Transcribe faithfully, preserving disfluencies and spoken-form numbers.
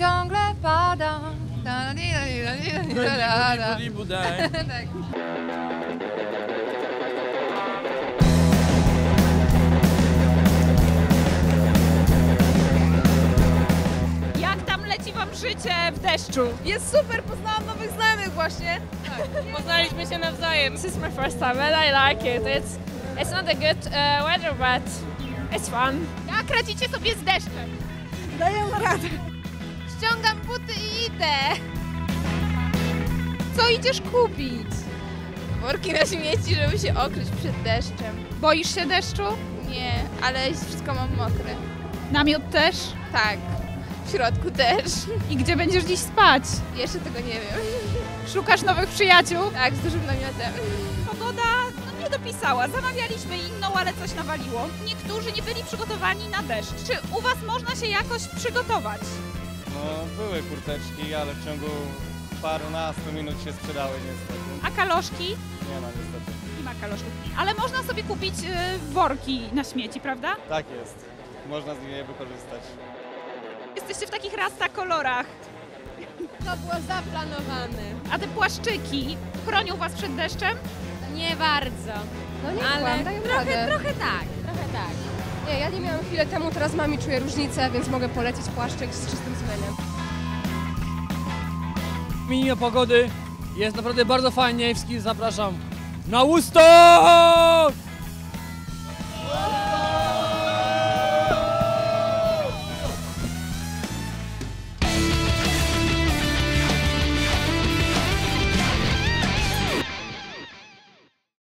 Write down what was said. ciągle pada. Tak. Jak tam leci wam życie w deszczu? Jest super, poznałam nowych znajomych właśnie. Tak. Poznaliśmy się nawzajem. This is my first time and I like it. It's, it's not a good uh, weather, but it's fun. Jak radzicie sobie z deszczem? Daję radę. Ściągam buty i idę. Co idziesz kupić? Worki na śmieci, żeby się okryć przed deszczem. Boisz się deszczu? Nie, ale wszystko mam mokre. Namiot też? Tak, w środku też. I gdzie będziesz dziś spać? Jeszcze tego nie wiem. Szukasz nowych przyjaciół? Tak, z dużym namiotem. Pogoda no, nie dopisała. Zamawialiśmy inną, ale coś nawaliło. Niektórzy nie byli przygotowani na deszcz. Czy u was można się jakoś przygotować? No, były kurteczki, ale w ciągu parunastu minut się sprzedały niestety. A kaloszki? Nie ma niestety. Nie ma kaloszków. Ale można sobie kupić y, worki na śmieci, prawda? Tak jest. Można z nich wykorzystać. Jesteście w takich rasta kolorach. To było zaplanowane. A te płaszczyki chronią was przed deszczem? Nie bardzo. No nie ale kłam, tak trochę, trochę tak. Trochę tak. Nie, ja nie miałam chwilę temu, teraz mam i czuję różnicę, więc mogę polecić płaszczyk z czystym sumieniem. Mimo pogody jest naprawdę bardzo fajnie. Wszystkich zapraszam na Ustąg!